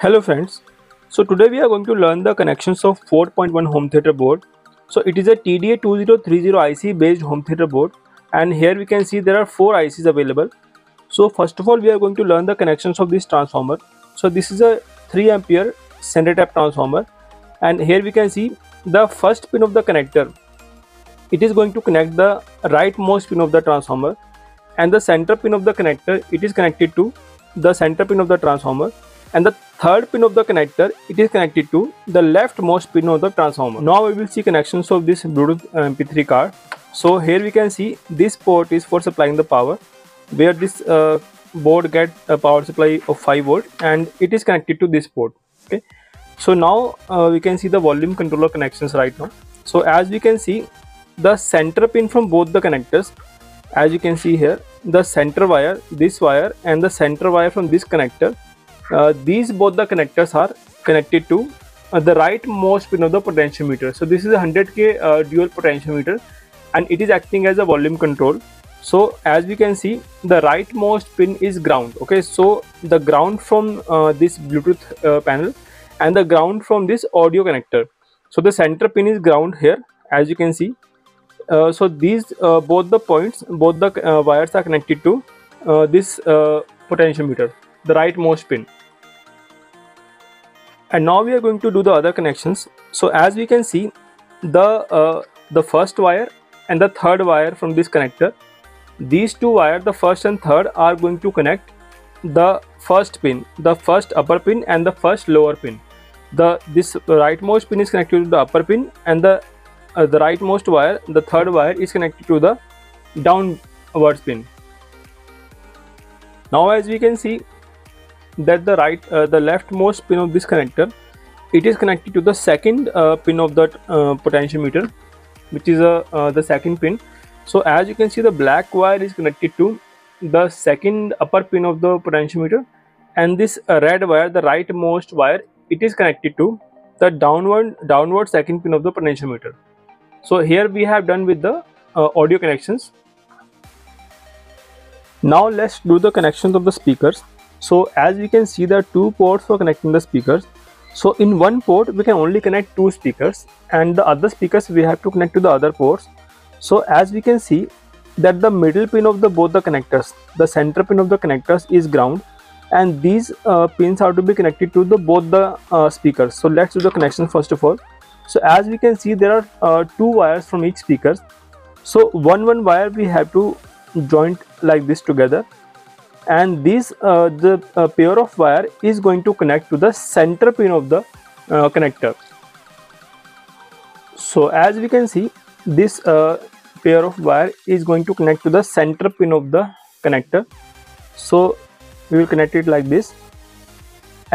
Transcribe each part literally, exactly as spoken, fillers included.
Hello friends, so today we are going to learn the connections of four point one home theater board. So it is a T D A twenty thirty I C based home theater board, and here we can see there are four I Cs available. So first of all we are going to learn the connections of this transformer. So this is a three ampere center tap transformer, and here we can see the first pin of the connector. It is going to connect the rightmost pin of the transformer, and the center pin of the connector, it is connected to the center pin of the transformer, and the third pin of the connector, it is connected to the leftmost pin of the transformer. Now we will see connections of this Bluetooth M P three card. So here we can see this port is for supplying the power, where this uh, board get a power supply of five volt and it is connected to this port. Okay. So now uh, we can see the volume controller connections right now. So as we can see, the center pin from both the connectors, as you can see here, the center wire, this wire, and the center wire from this connector, Uh, these both the connectors are connected to uh, the rightmost pin of the potentiometer. So this is a one hundred K uh, dual potentiometer, and it is acting as a volume control. So as we can see, the rightmost pin is ground. Okay, so the ground from uh, this Bluetooth uh, panel and the ground from this audio connector. So the center pin is ground here, as you can see. Uh, so these uh, both the points, both the uh, wires are connected to uh, this uh, potentiometer, the rightmost pin. And now we are going to do the other connections. So as we can see, the uh, the first wire and the third wire from this connector, these two wires, the first and third, are going to connect the first pin, the first upper pin and the first lower pin. The this rightmost pin is connected to the upper pin, and the uh, the rightmost wire, the third wire, is connected to the downwards pin. Now as we can see that the right uh, the leftmost pin of this connector, it is connected to the second uh, pin of that uh, potentiometer, which is a uh, the second pin. So as you can see, the black wire is connected to the second upper pin of the potentiometer, and this uh, red wire, the rightmost wire, it is connected to the downward downward second pin of the potentiometer. So here we have done with the uh, audio connections. Now let's do the connections of the speakers. So as we can see, there are two ports for connecting the speakers. So in one port we can only connect two speakers, and the other speakers we have to connect to the other ports. So as we can see that the middle pin of the both the connectors, the center pin of the connectors, is ground, and these uh, pins are to be connected to the both the uh, speakers. So let's do the connection first of all. So as we can see, there are uh, two wires from each speaker. So one one wire we have to join like this together, and this uh, the uh, pair of wire is going to connect to the center pin of the uh, connector. So as we can see, this uh, pair of wire is going to connect to the center pin of the connector. So we will connect it like this,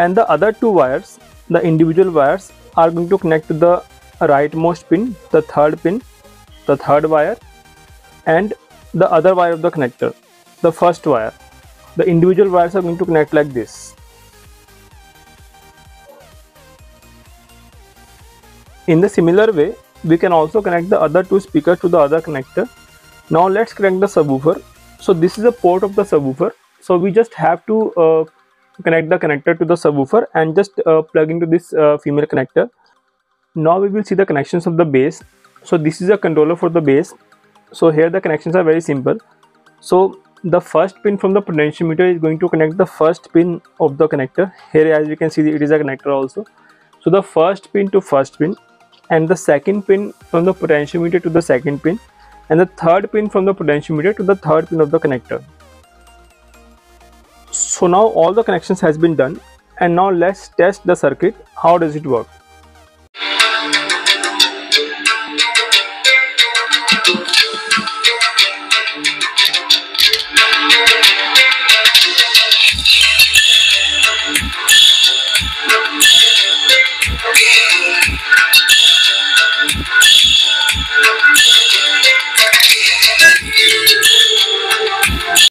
and the other two wires, the individual wires, are going to connect to the rightmost pin, the third pin, the third wire, and the other wire of the connector, the first wire. The individual wires are going to connect like this. In the similar way, we can also connect the other two speakers to the other connector. Now let's connect the subwoofer. So this is a port of the subwoofer. So we just have to uh, connect the connector to the subwoofer and just uh, plug into this uh, female connector. Now we will see the connections of the bass. So this is a controller for the bass. So here the connections are very simple. So the first pin from the potentiometer is going to connect the first pin of the connector. Here as you can see, it is a connector also. So the first pin to first pin, and the second pin from the potentiometer to the second pin, and the third pin from the potentiometer to the third pin of the connector. So now all the connections has been done, and now let's test the circuit. How does it work?